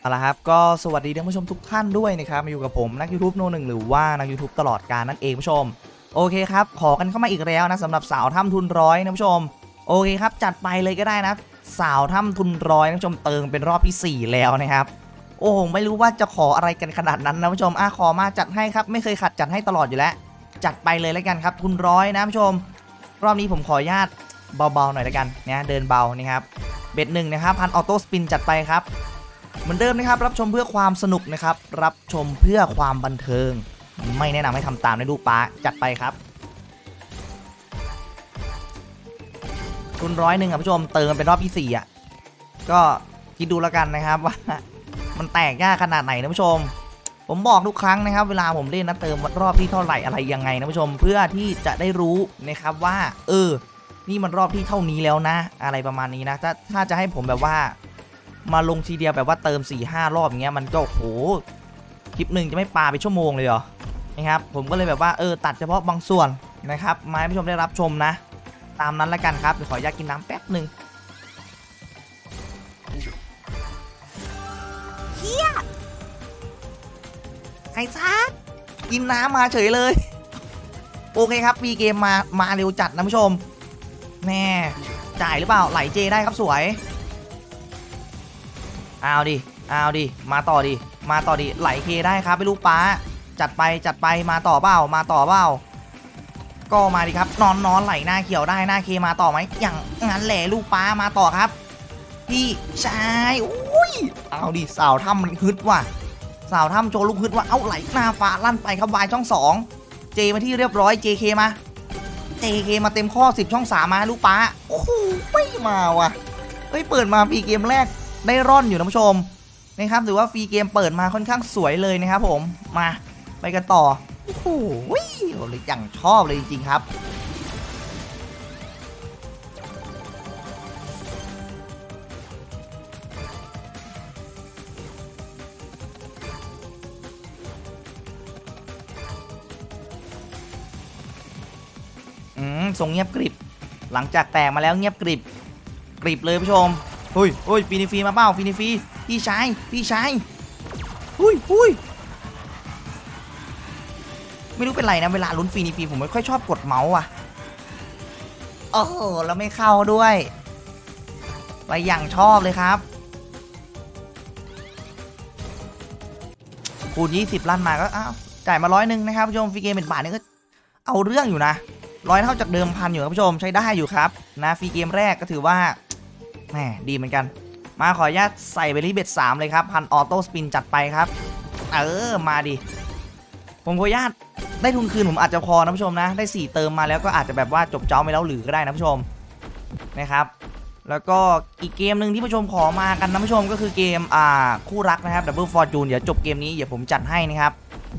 เอาละครับก็สวัสดีท่านผู้ชมทุกท่านด้วยนะครับมาอยู่กับผมนัก YouTube โนหนึ่งหรือว่านัก YouTube ตลอดกาลนั่นเองผู้ชมโอเคครับขอกันเข้ามาอีกแล้วนะสำหรับสาวถ้ำทุนร้อยนะผู้ชมโอเคครับจัดไปเลยก็ได้นะสาวถ้ำทุนร้อยนะผู้ชมเติมเป็นรอบที่4แล้วนะครับโอ้โหไม่รู้ว่าจะขออะไรกันขนาดนั้นนะผู้ชมขอมาจัดให้ครับไม่เคยขัดจัดให้ตลอดอยู่แล้วจัดไปเลยแล้วกันครับทุนร้อยนะผู้ชมรอบนี้ผมขออนุญาตเบาๆหน่อยแล้วกันนะเดินเบานะครับเบ็ดหนึ่งนะครับพันออโต้สปินจัดไปครับเหมือนเดิมนะครับรับชมเพื่อความสนุกนะครับรับชมเพื่อความบันเทิงไม่แนะนำให้ทำตามในลูกป้าจัดไปครับทุนร้อยหนึ่งครับผู้ชมเติมเป็นรอบที่4ก็คิดดูแล้วกันนะครับว่ามันแตกยากขนาดไหนนะผู้ชมผมบอกทุกครั้งนะครับเวลาผมเล่นนะเติมรอบที่เท่าไหร่อะไรยังไงนะผู้ชมเพื่อที่จะได้รู้นะครับว่านี่มันรอบที่เท่านี้แล้วนะอะไรประมาณนี้นะถ้าจะให้ผมแบบว่ามาลงทีเดียวแบบว่าเติม 4-5 รอบอย่างเงี้ยมันก็โหคลิปหนึ่งจะไม่ปาไปชั่วโมงเลยเหรอนะครับผมก็เลยแบบว่าตัดเฉพาะบางส่วนนะครับมาให้ผู้ชมได้รับชมนะตามนั้นละกันครับเดี๋ยวขออนุญาตกินน้ำแป๊บหนึ่งเฮียไอ้ซักกินน้ำมาเฉยเลยโอเคครับมีเกมมาเร็วจัดนะผู้ชมแน่จ่ายหรือเปล่าไหลเจได้ครับสวยเอาดิมาต่อดิไหลเคได้ครับไม่รู้ป้าจัดไปมาต่อเปล่าก็มาดิครับนอนไหลหน้าเขียวได้หน้าเคมาต่อไหมอย่างงั้นแหละลูกป้ามาต่อครับพี่ชายอุ้ยเอาดิสาวถ้ำมันฮึดว่ะสาวถ้ำโจลูกฮึดว่ะเอาไหลหน้าฟ้าลั่นไปครับวายช่อง2เจมาที่เรียบร้อย JK มา JK มาเต็มข้อ10ช่อง3มาลูกป้าโอ้โหไม่มาว่ะเฮ้ยเปิดมาปีเกมแรกได้ร่อนอยู่นะผู้ชมนะครับถือว่าฟรีเกมเปิดมาค่อนข้างสวยเลยนะครับผมมาไปกันต่อโอ้โหเลยอย่างชอบเลยจริงๆครับทรงเงียบกริบหลังจากแตกมาแล้วเงียบกริบกริบเลยผู้ชมอุ้ยฟินิฟีมาเปล่าฟินิฟีพี่ชายอุ้ยไม่รู้เป็นไรนะเวลาลุ้นฟินิฟีผมไม่ค่อยชอบกดเมาส์อ่ะโอ้โหแล้วไม่เข้าด้วยไปอย่างชอบเลยครับคูณ20ลั่นมาก็อ้าวจ่ายมา100นะครับผู้ชมฟรีเกมเป็นบาทนี่ก็เอาเรื่องอยู่นะ100เท่าจากเดิม1,000อยู่ครับผู้ชมใช้ได้อยู่ครับนะฟรีเกมแรกก็ถือว่าแหมดีเหมือนกันมาขออนุญาตใส่ไปที่เบ็ด3เลยครับพันออโต้สปินจัดไปครับมาดิผมขออนุญาตได้ทุนคืนผมอาจจะพอนะผู้ชมนะได้4เติมมาแล้วก็อาจจะแบบว่าจบเจ้าไม่แล้วหรือก็ได้นะผู้ชมนะครับแล้วก็อีกเกมหนึ่งที่ผู้ชมขอมากันนะผู้ชมก็คือเกมคู่รักนะครับ Double Fortune เดี๋ยวจบเกมนี้เดี๋ยวผมจัดให้นะครับ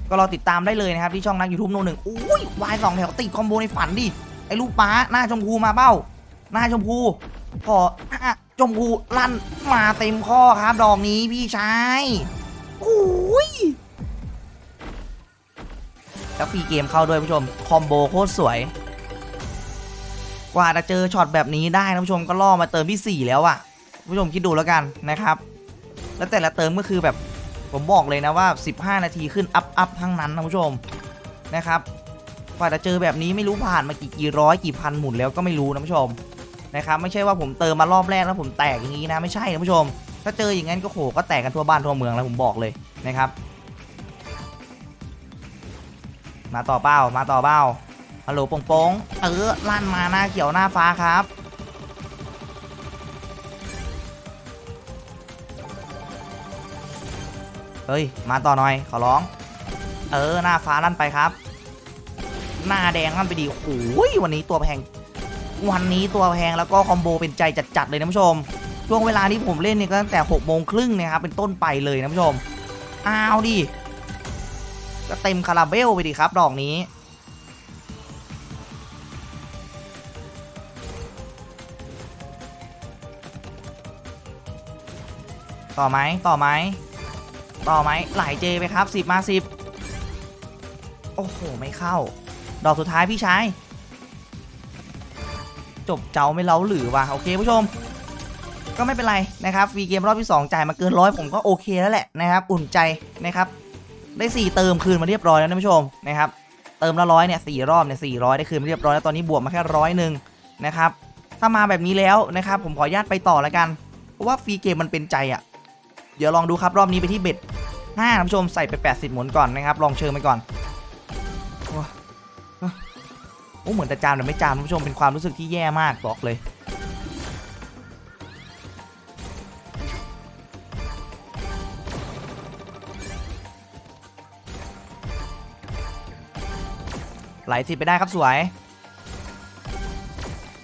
ก็รอติดตามได้เลยนะครับที่ช่องนัก YouTube โนหนึ่งอุ้ยวาย2แถวติดคอมโบในฝันดิไอ้ลูกป้าหน้าชมพูมาเป้าหน้าชมพูพอชมพูลั่นมาเต็มข้อครับดอกนี้พี่ชายอุ้ยแล้วฟรีเกมเข้าด้วยผู้ชมคอมโบโคตรสวยกว่าจะเจอช็อตแบบนี้ได้นะผู้ชมก็ล่อมาเติมที่4แล้วอ่ะผู้ชมคิดดูแล้วกันนะครับแล้วแต่ละเติมก็คือแบบผมบอกเลยนะว่า15นาทีขึ้นอัพทั้งนั้นนะผู้ชมนะครับกว่าจะเจอแบบนี้ไม่รู้ผ่านมากี่ร้อยกี่พันหมุนแล้วก็ไม่รู้นะผู้ชมนะครับไม่ใช่ว่าผมเติมมารอบแรกแล้วผมแตกอย่างนี้นะไม่ใช่นะผู้ชมถ้าเจออย่างนั้นก็โหก็แตกกันทั่วบ้านทั่วเมืองแล้วผมบอกเลยนะครับมาต่อเป้าฮัลโหลโป้งลั่นมาหน้าเขียวหน้าฟ้าครับเฮ้ยมาต่อหน่อยขอร้องหน้าฟ้าลั่นไปครับหน้าแดงลั่นไปดีโอ้ยวันนี้ตัวแพงแล้วก็คอมโบเป็นใจจัดเลยนะผู้ชมช่วงเวลาที่ผมเล่นเนี่ยก็ตั้งแต่ 18:30 นะครับเป็นต้นไปเลยนะผู้ชมเอาดิก็เต็มคาราเบลไปดิครับดอกนี้ต่อไหมไหลเจไปครับ10 มา 10โอ้โหไม่เข้าดอกสุดท้ายพี่ชายจบเจ้าไม่เล้าหรือวะโอเคผู้ชม ก็ไม่เป็นไรนะครับฟรีเกมรอบที่2จ่ายมาเกิน100ผมก็โอเคแล้วแหละนะครับอุ่นใจนะครับได้4เติมคืนมาเรียบร้อยแล้วท่านผู้ชมนะครับเติมละ100เนี่ย4รอบเนี่ย400ได้คืนมาเรียบร้อยแล้วตอนนี้บวกมาแค่100นะครับถ้ามาแบบนี้แล้วนะครับผมขออนุญาตไปต่อแล้วกันเพราะว่าฟรีเกมมันเป็นใจอ่ะเดี๋ยวลองดูครับรอบนี้ไปที่เบ็ด5ท่านผู้ชมใส่ไป80หมุนก่อนนะครับลองเชิงไปก่อนโอ้เหมือนแต่จามแต่ไม่จามท่านผู้ชมเป็นความรู้สึกที่แย่มากบอกเลยไหลสิไปได้ครับสวย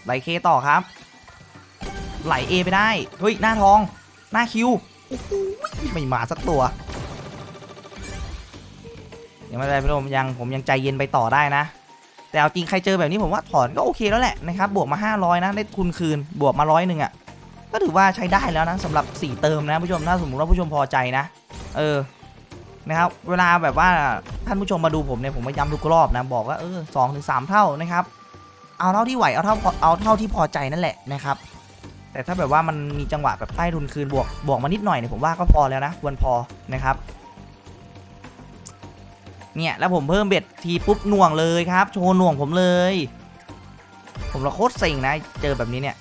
ไหลเคต่อครับไหลเอไปได้เฮ้ยหน้าทองหน้าคิวไม่มาสักตัวยังไม่ได้พี่โดมยังผมยังใจเย็นไปต่อได้นะแต่เอาจริงใครเจอแบบนี้ผมว่าถอนก็โอเคแล้วแหละนะครับบวกมา500นะได้ทุนคืนบวกมา100อ่ะก็ถือว่าใช้ได้แล้วนะสำหรับ4เติมนะผู้ชมถ้าสมมติว่าผู้ชมพอใจนะนะครับเวลาแบบว่าท่านผู้ชมมาดูผมเนี่ยผมมาย้ำทุกรอบนะบอกว่า2-3 เท่านะครับเอาเท่าที่ไหวเอาเท่าที่พอใจนั่นแหละนะครับแต่ถ้าแบบว่ามันมีจังหวะแบบใต้ทุนคืนบวกมานิดหน่อยเนี่ยผมว่าก็พอแล้วนะควรพอนะครับเนี่ยแล้วผมเพิ่มเบ็ดทีปุ๊บหน่วงเลยครับโชว์หน่วงผมเลยผมละโคตรเซ็งนะเจอแบบนี้เนี่ย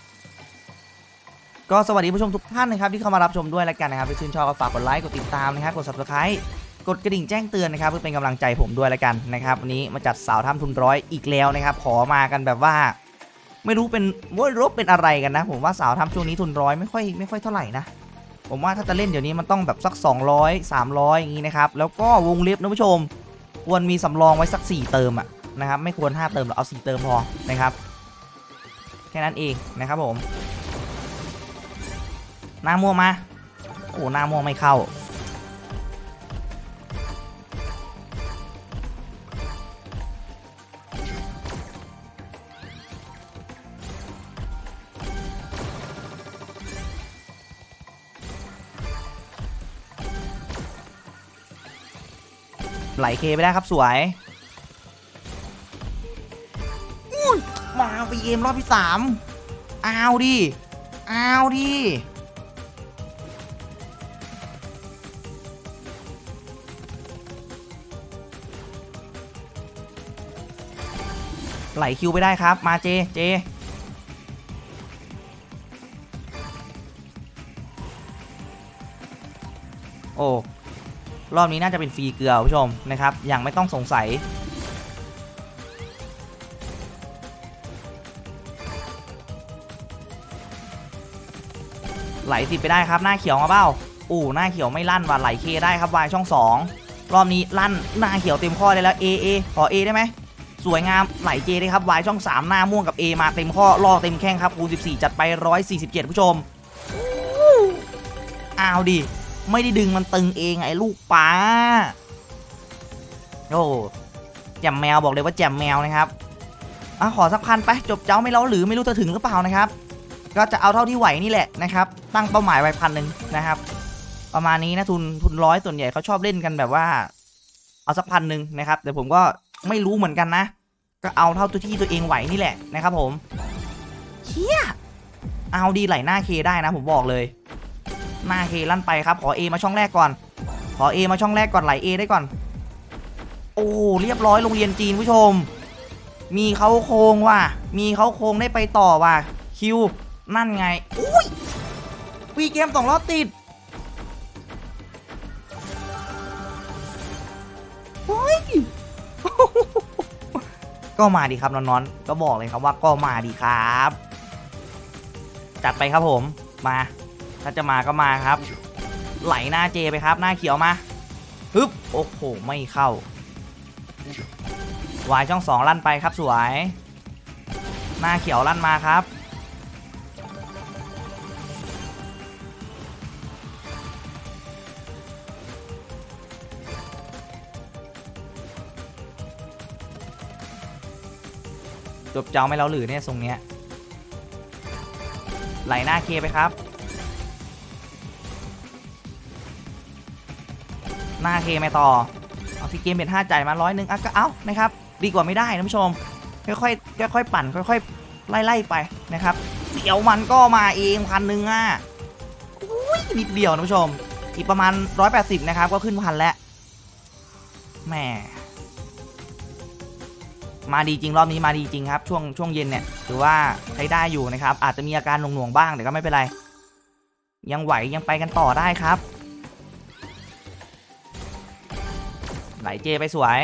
ก็สวัสดีผู้ชมทุกท่านนะครับที่เข้ามารับชมด้วยแล้วกันนะครับถ้าชื่นชอบก็ฝากกดไลค์กดติดตามนะครับกด Subscribe กดกระดิ่งแจ้งเตือนนะครับเพื่อเป็นกำลังใจผมด้วยแล้วกันนะครับวันนี้มาจัดสาวทำทุนร้อยอีกแล้วนะครับขอมากันแบบว่าไม่รู้เป็นมวยรบเป็นอะไรกันนะผมว่าสาวทำช่วงนี้ทุนร้อยไม่ค่อยเท่าไหร่นะผมว่าถ้าจะเล่นเดี๋ยวนี้มันต้องแบบสัก200-300อย่างนี้นะครับแล้วก็วงเล็บนะผู้ชมควรมีสำรองไว้สัก4เติมอะนะครับไม่ควร5เติมเราเอา4เติมพอนะครับแค่นั้นเองนะครับผมหน้าม่วงมาโอ้หน้าม่วงไม่เข้าไหลเคไปได้ครับสวยมาไปเกมรอบที่3เอาดิไหลคิวไปได้ครับมาเจโอ้รอบนี้น่าจะเป็นฟรีเกลือผู้ชมนะครับอย่างไม่ต้องสงสัยไหลติดไปได้ครับหน้าเขียวมาเบ้าอู้หน้าเขียวไม่ลั่นว่ะไหลเคได้ครับวายช่อง2รอบนี้ลั่นหน้าเขียวเต็มข้อได้แล้วเอขอเอได้ไหมสวยงามไหลเจได้ครับวายช่อง3หน้าม่วงกับเอมาเต็มข้อล่อเต็มแข้งครับคูณ14จัดไป147ผู้ชมอ้าวดิไม่ได้ดึงมันตึงเองไอ้ลูกปลาโอ้แจ่มแมวบอกเลยว่าแจ่มแมวนะครับขอสักพันไปจบเจ้าไม่เล่าหรือไม่รู้จะถึงหรือเปล่านะครับก็จะเอาเท่าที่ไหวนี่แหละนะครับตั้งเป้าหมายไว้1,000นะครับประมาณนี้นะทุนร้อยส่วนใหญ่เขาชอบเล่นกันแบบว่าเอาสัก1,000นะครับแต่ผมก็ไม่รู้เหมือนกันนะก็เอาเท่าที่ตัวเองไหวนี่แหละนะครับผมเฮียเอาดีไหลหน้าเคได้นะผมบอกเลยหน้าเคลั่นไปครับขอ A มาช่องแรกก่อนขอ A มาช่องแรกก่อนไหล A ได้ก่อนโอ้เรียบร้อยโรงเรียนจีนผู้ชมมีเขาโค้งว่ะมีเขาโค้งได้ไปต่อว่ะคิวนั่นไงอุ้ยวีเกม2รอบติดโอ้ย ก็มาดีครับน้องๆก็บอกเลยครับว่าก็มาดีครับจัดไปครับผมมาถ้าจะมาก็มาครับไหลหน้าเจไปครับหน้าเขียวมาฮึบโอ้โหไม่เข้าวายช่อง2ลั่นไปครับสวยหน้าเขียวลั่นมาครับจบเจ้าไม่เล่าหรือเนี่ยทรงเนี้ยไหลหน้าเคไปครับหน้าเคไม่ต่อเอาซีเกมเป็น5จ่ายมา100อ่ะก็เอานะครับดีกว่าไม่ได้นะผู้ชมค่อยๆปั่นค่อยๆไล่ไปนะครับเดี๋ยวมันก็มาเอง1,000อ่ะ นิดเดียวนะผู้ชมอีกประมาณ180นะครับก็ขึ้นพันแล้วแหมมาดีจริงรอบนี้มาดีจริงครับช่วงเย็นเนี่ยถือว่าใช้ได้อยู่นะครับอาจจะมีอาการหน่วงๆบ้างแต่ก็ไม่เป็นไรยังไหวยังไปกันต่อได้ครับไหลเจไปสวย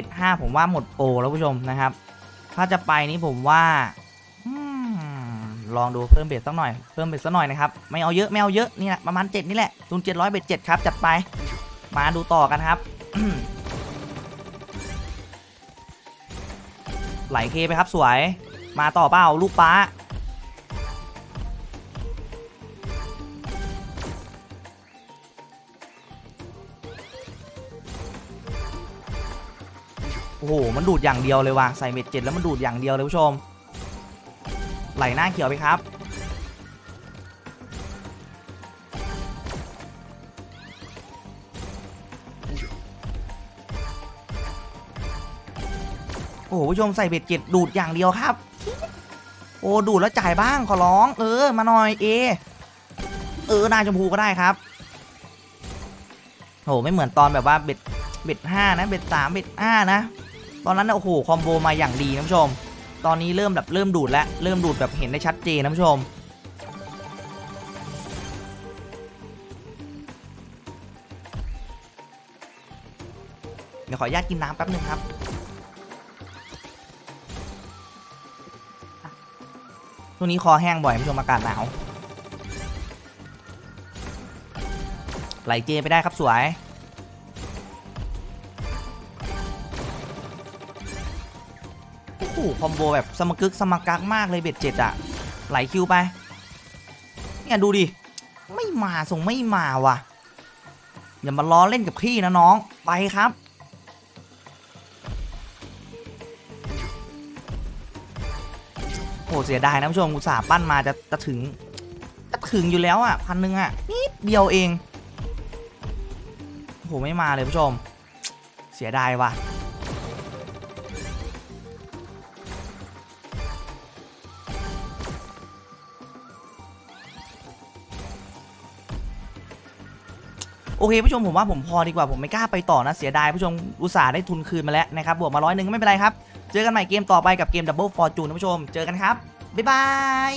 ปิด5ผมว่าหมดโอแล้วผู้ชมนะครับถ้าจะไปนี้ผมว่าลองดูเพิ่มเบ็ดสักหน่อยนะครับไม่เอาเยอะนี่แหละประมาณ7นี่แหละทุน700เบ็ด7ครับจัดไปมาดูต่อกันครับ ไหลเคไปครับสวยมาต่อเป้าลูกป้าโอ้โหมันดูดอย่างเดียวเลยว่ะใส่เม็ด7แล้วมันดูดอย่างเดียวเลยผู้ชมไหลหน้าเขียวไปครับโอ้โหผู้ชมใส่เม็ด7ดูดอย่างเดียวครับโอ้ดูดแล้วจ่ายบ้างขอร้องมาหน่อยนายชมพูก็ได้ครับโอ้ไม่เหมือนตอนแบบว่าเบ็ด5นะเบ็ด3เบ็ด5นะตอนนั้นโอ้โหคอมโบมาอย่างดีนะผู้ชมตอนนี้เริ่มแบบดูดแล้วเริ่มดูดแบบเห็นได้ชัดเจนนะผู้ชมเดี๋ยวขออนุญาตกินน้ำแป๊บนึงครับช่วงนี้คอแห้งบ่อยผู้ชมอากาศหนาวไหลเจไปได้ครับสวยคอมโบแบบสมกึกสมกักมากเลยเบ็ด7อ่ะไหลคิวไปเนี่ยดูดิไม่มาส่งไม่มาว่ะอย่ามาล้อเล่นกับพี่นะน้องไปครับโหเสียดายนะผู้ชมอุตส่าห์ปั้นมาจะถึงอยู่แล้วอ่ะ1,000อ่ะนิดเดียวเองโหไม่มาเลยผู้ชมเสียดายว่ะโอเคผู้ชมผมว่าผมพอดีกว่าผมไม่กล้าไปต่อนะเสียดายผู้ชมอุตส่าห์ได้ทุนคืนมาแล้วนะครับบวกมา100ก็ไม่เป็นไรครับเจอกันใหม่เกมต่อไปกับเกม Double Fortune นะผู้ชมเจอกันครับบ๊ายบาย